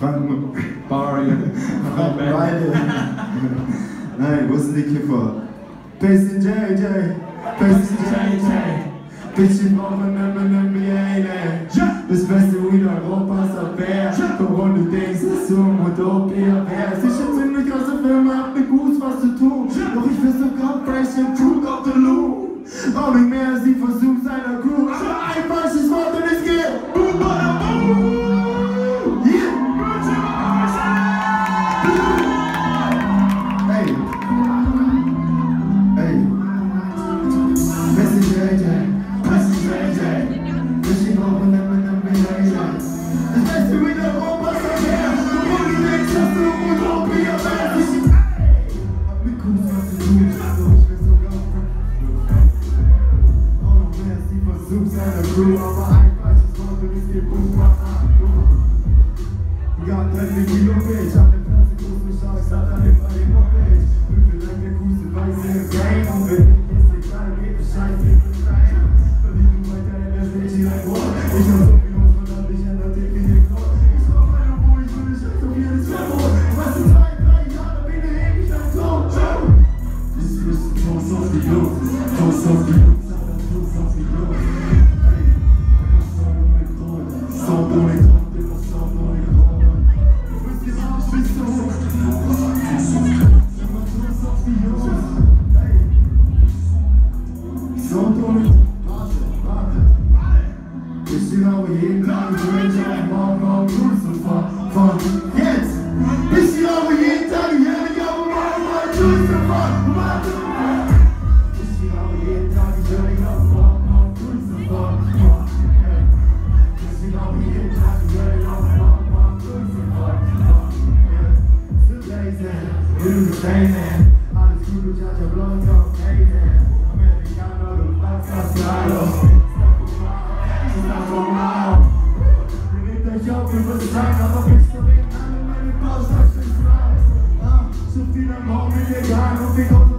Nein, wo sind die Kiffer? Bisschen JJ, bisschen JJ, bisschen brauchen NBA. Das beste Weed Europas, wer? Warum du denkst, dass du ein Utopia wärst? Ich hätte ziemlich aus der Firma, hab mit Goose was zu tun. Doch ich versuch grad fresh den Krug auf der Loo. Auch nicht mehr als sie versucht seiner Crew. Aber ein falsches Wort und es geht. Boom, bada, boom. Because